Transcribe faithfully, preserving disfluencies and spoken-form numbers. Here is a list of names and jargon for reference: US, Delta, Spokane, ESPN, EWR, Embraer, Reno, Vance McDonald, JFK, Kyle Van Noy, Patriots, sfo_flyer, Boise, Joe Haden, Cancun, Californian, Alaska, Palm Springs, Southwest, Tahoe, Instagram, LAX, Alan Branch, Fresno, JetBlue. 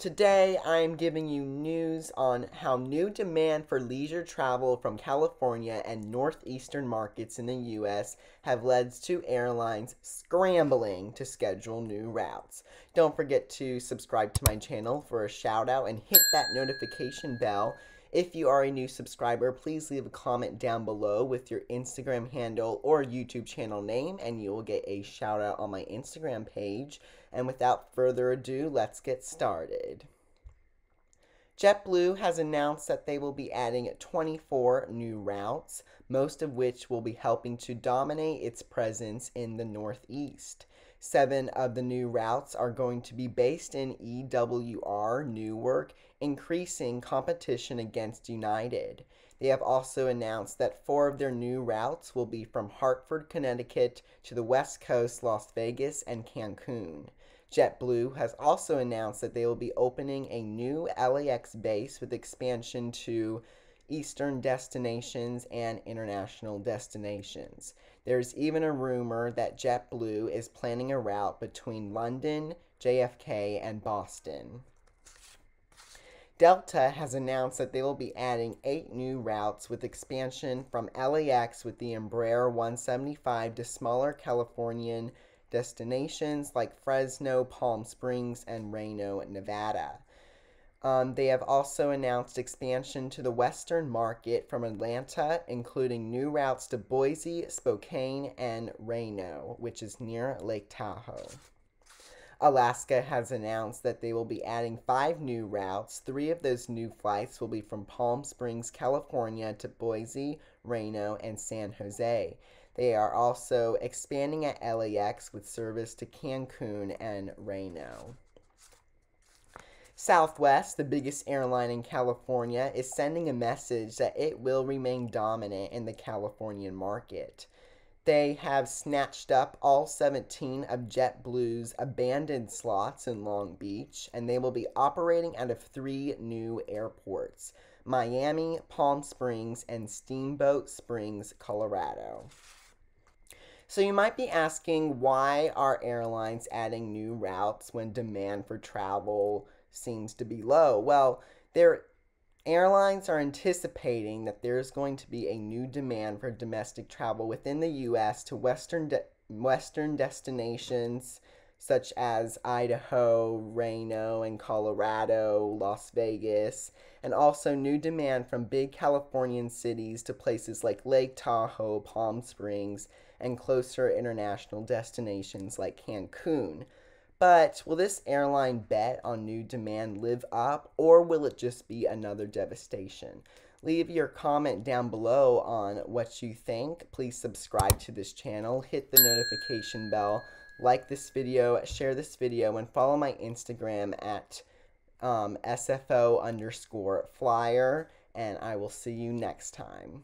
Today, I'm giving you news on how new demand for leisure travel from California and northeastern markets in the U S have led to airlines scrambling to schedule new routes. Don't forget to subscribe to my channel for a shout out and hit that notification bell. If you are a new subscriber, please leave a comment down below with your Instagram handle or YouTube channel name, and you will get a shout out on my Instagram page. And without further ado, let's get started. JetBlue has announced that they will be adding twenty-four new routes, most of which will be helping to dominate its presence in the Northeast. Seven of the new routes are going to be based in E W R, Newark, increasing competition against United. They have also announced that four of their new routes will be from Hartford, Connecticut to the West Coast, Las Vegas, and Cancun. JetBlue has also announced that they will be opening a new L A X base with expansion to Eastern destinations and international destinations. There's even a rumor that JetBlue is planning a route between London, J F K, and Boston. Delta has announced that they will be adding eight new routes with expansion from L A X with the Embraer one seventy-five to smaller Californian destinations like Fresno, Palm Springs, and Reno, Nevada. Um, they have also announced expansion to the Western market from Atlanta, including new routes to Boise, Spokane, and Reno, which is near Lake Tahoe. Alaska has announced that they will be adding five new routes. Three of those new flights will be from Palm Springs, California to Boise, Reno, and San Jose. They are also expanding at L A X with service to Cancun and Reno. Southwest, the biggest airline in California, is sending a message that it will remain dominant in the Californian market. They have snatched up all seventeen of JetBlue's abandoned slots in Long Beach, and they will be operating out of three new airports: Miami, Palm Springs, and Steamboat Springs, Colorado. So you might be asking, why are airlines adding new routes when demand for travel seems to be low? Well, their airlines are anticipating that there's going to be a new demand for domestic travel within the U S to Western de Western destinations such as Idaho, Reno, and Colorado, Las Vegas, and also new demand from big Californian cities to places like Lake Tahoe, Palm Springs, and closer international destinations like Cancun. But will this airline bet on new demand live up, or will it just be another devastation? Leave your comment down below on what you think. Please subscribe to this channel, hit the notification bell, like this video, share this video, and follow my Instagram at um, S F O underscore flyer, and I will see you next time.